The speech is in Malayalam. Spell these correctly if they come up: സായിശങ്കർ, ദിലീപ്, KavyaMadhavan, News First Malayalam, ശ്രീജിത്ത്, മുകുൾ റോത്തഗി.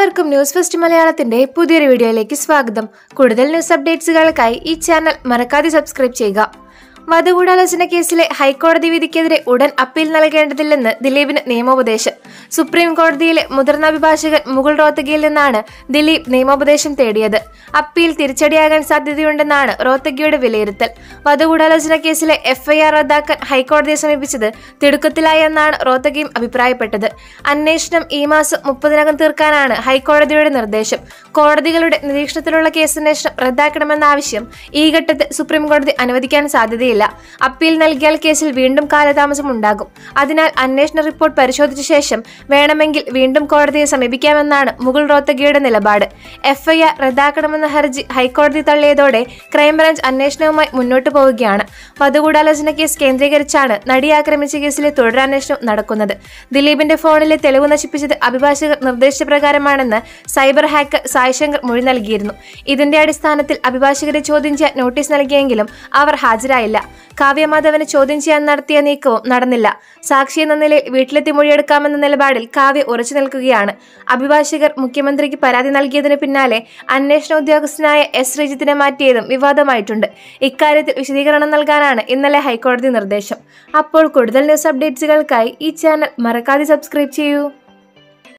എല്ലാവർക്കും ന്യൂസ് ഫസ്റ്റ് മലയാളത്തിന്റെ പുതിയൊരു വീഡിയോയിലേക്ക് സ്വാഗതം. കൂടുതൽ ന്യൂസ് അപ്ഡേറ്റ്സുകൾക്കായി ഈ ചാനൽ മറക്കാതെ സബ്സ്ക്രൈബ് ചെയ്യുക. വധഗൂഢാലോചന കേസിലെ ഹൈക്കോടതി വിധിക്കെതിരെ ഉടൻ അപ്പീൽ നൽകേണ്ടതില്ലെന്ന് ദിലീപിന് നിയമോപദേശം. സുപ്രീം കോടതിയിലെ മുതിർന്ന അഭിഭാഷകൻ മുകുൾ റോത്തഗിയിൽ നിന്നാണ് ദിലീപ് നിയമോപദേശം തേടിയത്. അപ്പീൽ തിരിച്ചടിയാകാൻ സാധ്യതയുണ്ടെന്നാണ് റോത്തഗിയുടെ വിലയിരുത്തൽ. വധഗൂഢാലോചന കേസിലെ FIR റദ്ദാക്കാൻ ഹൈക്കോടതിയെ സമീപിച്ചത് തിടുക്കത്തിലായെന്നാണ് റോത്തഗിയും അഭിപ്രായപ്പെട്ടത്. അന്വേഷണം ഈ മാസം 30-നകം തീർക്കാനാണ് ഹൈക്കോടതിയുടെ നിർദ്ദേശം. കോടതികളുടെ നിരീക്ഷണത്തിലുള്ള കേസന്വേഷണം റദ്ദാക്കണമെന്ന ആവശ്യം ഈ ഘട്ടത്തിൽ സുപ്രീംകോടതി അനുവദിക്കാൻ സാധ്യതയില്ല. അപ്പീൽ നൽകിയാൽ കേസിൽ വീണ്ടും കാലതാമസം ഉണ്ടാകും. അതിനാൽ അന്വേഷണ റിപ്പോർട്ട് പരിശോധിച്ച ശേഷം വേണമെങ്കിൽ വീണ്ടും കോടതിയെ സമീപിക്കാമെന്നാണ് മുകുൾ റോത്തഗിയുടെ നിലപാട്. FIR റദ്ദാക്കണമെന്ന ഹർജി ഹൈക്കോടതി തള്ളിയതോടെ ക്രൈംബ്രാഞ്ച് അന്വേഷണവുമായി മുന്നോട്ടു പോവുകയാണ്. വധഗൂഢാലോചന കേസ് കേന്ദ്രീകരിച്ചാണ് നടിയെ ആക്രമിച്ച കേസിലെ തുടരന്വേഷണം നടക്കുന്നത്. ദിലീപിന്റെ ഫോണിലെ തെളിവ് നശിപ്പിച്ചത് അഭിഭാഷകർ നിർദ്ദേശപ്രകാരമാണെന്ന് സൈബർ ഹാക്കർ സായിശങ്കർ മൊഴി നൽകിയിരുന്നു. ഇതിന്റെ അടിസ്ഥാനത്തിൽ അഭിഭാഷകരെ ചോദ്യം ചെയ്യാൻ നോട്ടീസ് നൽകിയെങ്കിലും അവർ ഹാജരായില്ല. കാവ്യമാധവനെ ചോദ്യം ചെയ്യാൻ നടത്തിയ നീക്കവും നടന്നില്ല. സാക്ഷിയെന്ന നിലയിൽ വീട്ടിലെത്തി മൊഴിയെടുക്കാമെന്ന നിലപാടിൽ കാവ്യ ഉറച്ചു നിൽക്കുകയാണ്. അഭിഭാഷകർ മുഖ്യമന്ത്രിക്ക് പരാതി നൽകിയതിന് പിന്നാലെ അന്വേഷണ ഉദ്യോഗസ്ഥനായ S ശ്രീജിത്തിനെ മാറ്റിയതും വിവാദമായിട്ടുണ്ട്. ഇക്കാര്യത്തിൽ വിശദീകരണം നൽകാനാണ് ഇന്നലെ ഹൈക്കോടതി നിർദ്ദേശം. അപ്പോൾ കൂടുതൽ ന്യൂസ് അപ്ഡേറ്റ്സുകൾക്കായി ഈ ചാനൽ മറക്കാതെ സബ്സ്ക്രൈബ് ചെയ്യൂ.